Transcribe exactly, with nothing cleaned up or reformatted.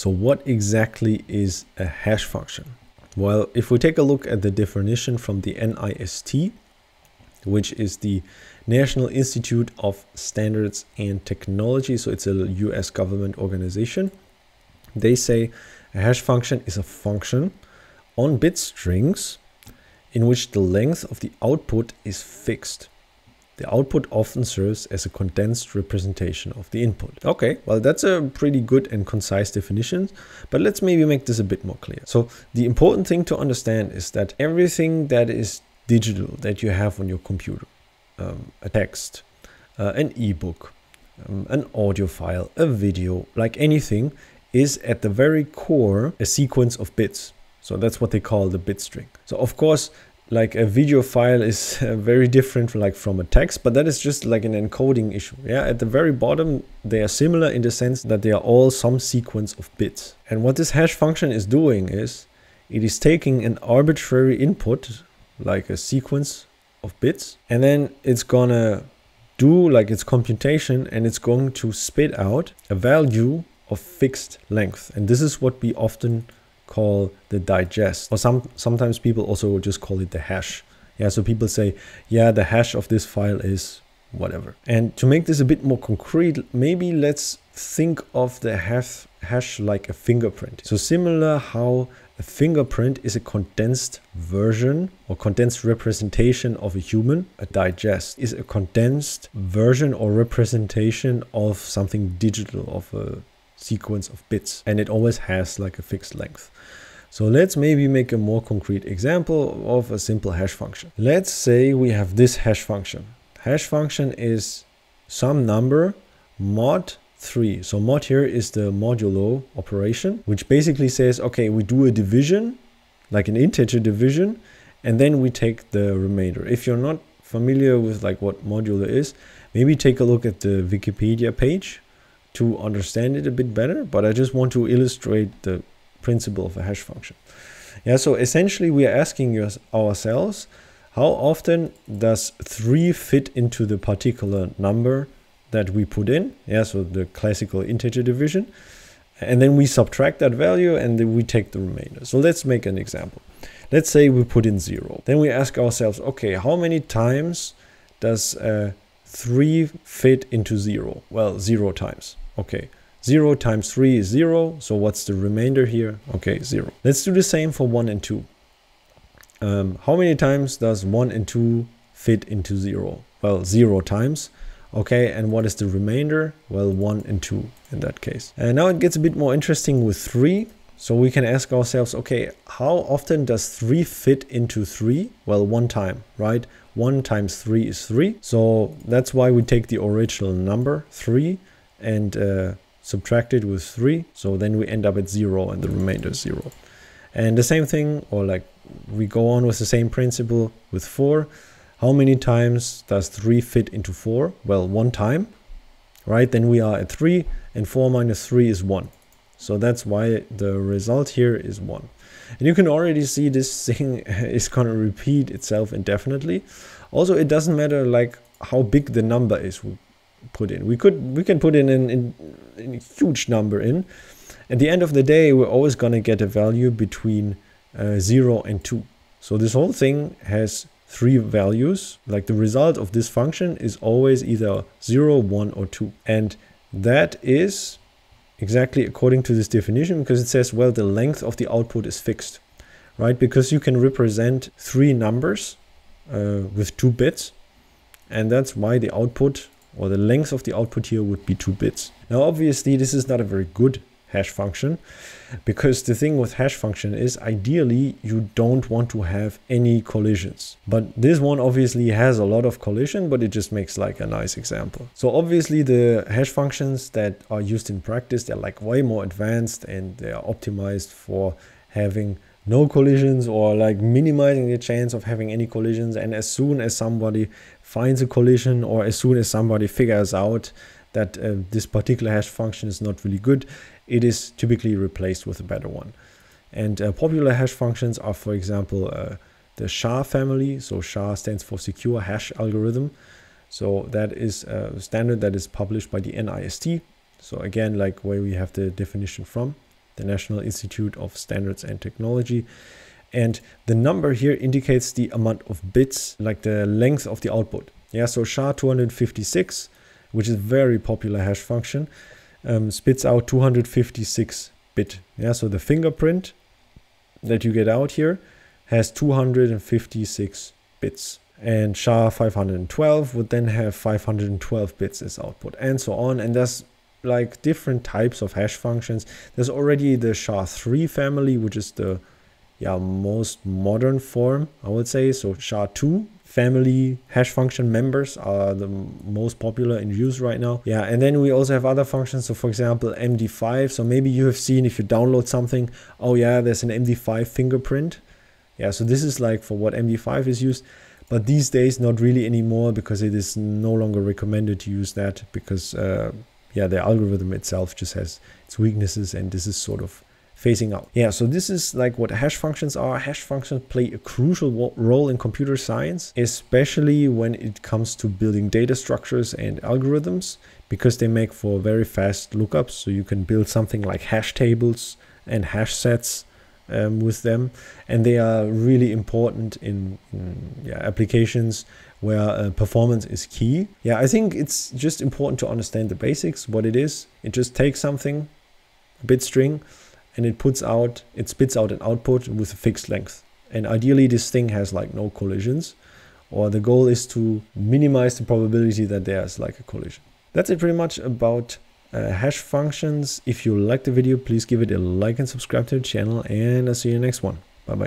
So what exactly is a hash function? Well, if we take a look at the definition from the NIST, which is the National Institute of Standards and Technology, so it's a U S government organization, they say a hash function is a function on bit strings in which the length of the output is fixed. The output often serves as a condensed representation of the input. Okay, well, that's a pretty good and concise definition, but let's maybe make this a bit more clear. So the important thing to understand is that everything that is digital that you have on your computer, um, a text, uh, an ebook, um, an audio file, a video, like anything, is at the very core a sequence of bits. So that's what they call the bit string. So of course, like a video file is uh, very different from, like from a text, but that is just like an encoding issue. Yeah, at the very bottom, they are similar in the sense that they are all some sequence of bits. And what this hash function is doing is it is taking an arbitrary input, like a sequence of bits, and then it's gonna do like its computation and it's going to spit out a value of fixed length. And this is what we often call the digest, or some sometimes people also just call it the hash. Yeah, so people say, yeah, the hash of this file is whatever. And to make this a bit more concrete, maybe let's think of the hash hash like a fingerprint. So similar how a fingerprint is a condensed version or condensed representation of a human, a digest is a condensed version or representation of something digital, of a sequence of bits, and it always has like a fixed length. So let's maybe make a more concrete example of a simple hash function. Let's say we have this hash function. Hash function is some number mod three. So mod here is the modulo operation, which basically says, okay, we do a division, like an integer division, and then we take the remainder. If you're not familiar with like what modulo is, maybe take a look at the Wikipedia page to understand it a bit better, but I just want to illustrate the principle of a hash function. Yeah, so essentially we are asking ourselves, how often does three fit into the particular number that we put in? Yeah, so the classical integer division, and then we subtract that value and then we take the remainder. So let's make an example. Let's say we put in zero. Then we ask ourselves, okay, how many times does uh, three fit into zero? Well, zero times. Okay, zero times three is zero. So what's the remainder here? Okay, zero. Let's do the same for one and two. Um, how many times does one and two fit into zero? Well, zero times. Okay, and what is the remainder? Well, one and two in that case. And now it gets a bit more interesting with three. So we can ask ourselves, okay, how often does three fit into three? Well, one time, right? one times three is three. So that's why we take the original number three and uh, subtract it with three. So then we end up at zero and the remainder is zero. And the same thing, or like we go on with the same principle with four. How many times does three fit into four? Well, one time, right? Then we are at three, and four minus three is one. So that's why the result here is one. And you can already see this thing is going to repeat itself indefinitely. Also, it doesn't matter like how big the number is we put in. We could we can put in an, in, in a huge number in. At the end of the day, we're always going to get a value between uh, zero and two. So this whole thing has three values. Like the result of this function is always either zero, one, or two. And that is exactly according to this definition, because it says, well, the length of the output is fixed, right? Because you can represent three numbers uh, with two bits, and that's why the output, or the length of the output here, would be two bits. Now, obviously, this is not a very good hash function, because the thing with hash function is ideally you don't want to have any collisions, but this one obviously has a lot of collision, but it just makes like a nice example. So obviously the hash functions that are used in practice, they're like way more advanced and they are optimized for having no collisions, or like minimizing the chance of having any collisions. And as soon as somebody finds a collision, or as soon as somebody figures out that uh, this particular hash function is not really good, it is typically replaced with a better one. And uh, popular hash functions are, for example, uh, the S H A family. So S H A stands for Secure Hash Algorithm. So that is a standard that is published by the NIST. So again, like where we have the definition from, the National Institute of Standards and Technology. And the number here indicates the amount of bits, like the length of the output. Yeah, so S H A two fifty-six, which is a very popular hash function, um, spits out two hundred fifty-six bit. Yeah, so the fingerprint that you get out here has two hundred fifty-six bits. And S H A five twelve would then have five hundred twelve bits as output, and so on. And there's like different types of hash functions. There's already the S H A three family, which is the yeah most modern form, I would say. So S H A two family hash function members are the most popular in use right now. Yeah, and then we also have other functions. So for example, M D five. So maybe you have seen, if you download something, oh yeah, there's an M D five fingerprint. Yeah, so this is like for what M D five is used. But these days, not really anymore, because it is no longer recommended to use that, because uh, yeah, the algorithm itself just has its weaknesses, and this is sort of phasing out. Yeah, so this is like what hash functions are. Hash functions play a crucial role in computer science, especially when it comes to building data structures and algorithms, because they make for very fast lookups. So you can build something like hash tables and hash sets Um, with them, and they are really important in, in yeah, applications where uh, performance is key. Yeah, I think it's just important to understand the basics, what it is. It just takes something, a bit string, and it puts out, it spits out an output with a fixed length. And ideally, this thing has like no collisions, or the goal is to minimize the probability that there's like a collision. That's it pretty much about Uh, hash functions. If you liked the video, please give it a like and subscribe to the channel, and I'll see you in the next one. Bye bye.